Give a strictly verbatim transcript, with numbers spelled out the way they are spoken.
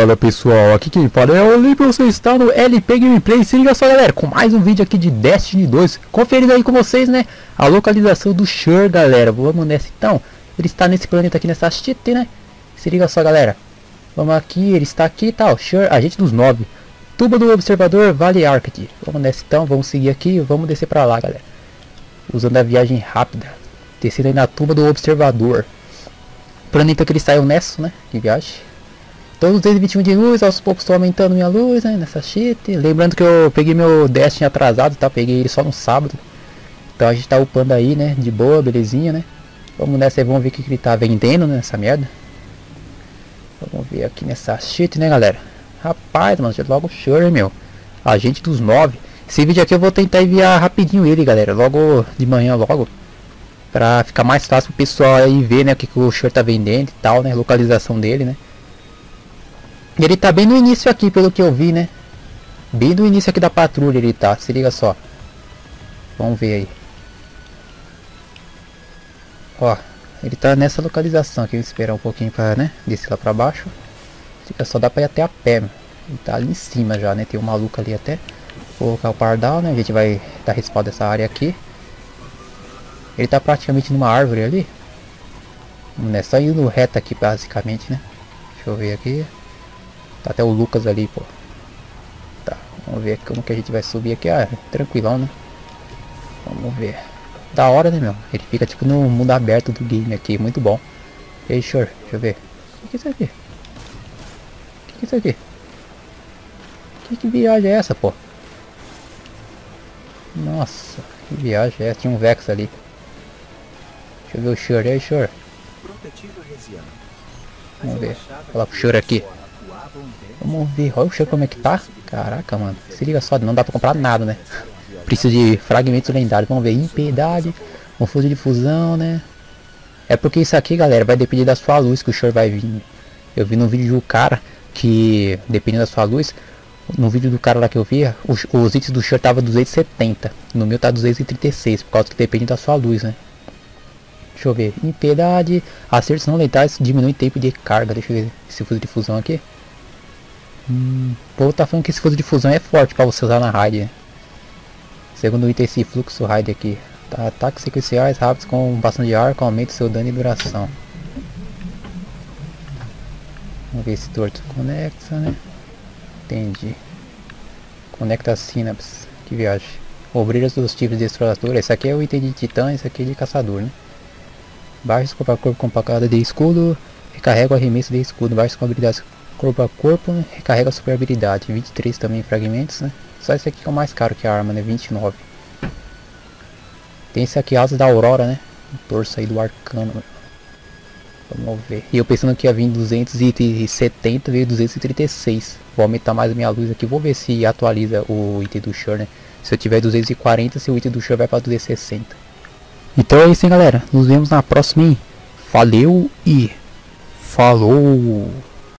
Fala pessoal, aqui quem fala é o Lipe, você está no L P Gameplay. Se liga só galera, com mais um vídeo aqui de Destiny dois, conferindo aí com vocês, né, a localização do Xur, galera. Vamos nessa então, ele está nesse planeta aqui, nessa Arcite, né. Se liga só galera, vamos aqui, ele está aqui e tal, Xur, agente dos nove, Tuba do Observador, Vale Arcite. Vamos nessa então, vamos seguir aqui, vamos descer pra lá galera, usando a viagem rápida, descendo aí na Tuba do Observador. Planeta que ele saiu nessa, né, que viagem. Todos os duzentos e vinte e um de luz, aos poucos estou aumentando minha luz, né, nessa shit. Lembrando que eu peguei meu Destiny atrasado, tá? Peguei ele só no sábado. Então a gente tá upando aí, né? De boa, belezinha, né? Vamos nessa aí, vamos ver o que ele tá vendendo, né? Essa merda. Vamos ver aqui nessa shit, né, galera? Rapaz, mano, já logo Xur, meu. Agente dos nove. Esse vídeo aqui eu vou tentar enviar rapidinho ele, galera. Logo de manhã, logo. Pra ficar mais fácil pro pessoal aí ver, né? O que, que o Xur tá vendendo e tal, né? Localização dele, né? Ele tá bem no início aqui, pelo que eu vi, né? Bem no início aqui da patrulha ele tá, se liga só. Vamos ver aí. Ó, ele tá nessa localização aqui, vou esperar um pouquinho pra, né? Descer lá pra baixo. Só dá pra ir até a pé, mano. Ele tá ali em cima já, né? Tem um maluco ali até. Vou colocar o pardal, né? A gente vai dar respaldo dessa área aqui. Ele tá praticamente numa árvore ali. Né? Só indo reto aqui, basicamente, né? Deixa eu ver aqui. Tá até o Lucas ali, pô. Tá, vamos ver como que a gente vai subir aqui. Ah, tranquilão, né? Vamos ver. Da hora, né, meu? Ele fica tipo no mundo aberto do game aqui. Muito bom. E aí, Xur, deixa eu ver. O que é isso aqui? O que é isso aqui? Que, que viagem é essa, pô? Nossa, que viagem é essa? Tinha um Vex ali. Deixa eu ver o Xur. E aí, Xur? Vamos ver. Falar pro Xur aqui. Vamos ver, olha o Xur como é que tá. Caraca, mano, se liga só, não dá pra comprar nada, né? Preciso de fragmentos lendários, vamos ver. Impiedade, confuso de fusão, né? É porque isso aqui, galera, vai depender da sua luz que o Xur vai vir. Eu vi no vídeo do cara que, dependendo da sua luz, no vídeo do cara lá que eu vi, os, os itens do Xur tava duzentos e setenta. No meu tá duzentos e trinta e seis, por causa que depende da sua luz, né? Deixa eu ver. Impiedade, acertos não letais diminui o tempo de carga. Deixa eu ver esse fuso de fusão aqui. Hum, o povo tá falando que esse fluxo de fusão é forte pra você usar na raid, né? Segundo o item, esse fluxo raid aqui. Tá, ataques sequenciais rápidos com bastão de ar, com aumento do seu dano e duração. Vamos ver se torto conecta, né? Entendi. Conecta as sinapses. Que viagem. Obreiras dos tipos de explorador. Esse aqui é o item de titã, esse aqui é de caçador, né? Baixos corpo a corpo com pancada de escudo. Recarrega o arremesso de escudo. Baixos com habilidades corpo a corpo, né? Recarrega a super habilidade. Vinte e três também fragmentos, né? Só esse aqui que é o mais caro que a arma, né? vinte e nove. Tem esse aqui, asas da aurora, né? O torso aí do arcano. Vamos ver. E eu pensando que ia vir duzentos e setenta, veio duzentos e trinta e seis. Vou aumentar mais minha luz aqui. Vou ver se atualiza o item do Xur, né? Se eu tiver duzentos e quarenta, se o item do Xur vai para duzentos e sessenta. Então é isso, hein, galera. Nos vemos na próxima, hein? Valeu e falou!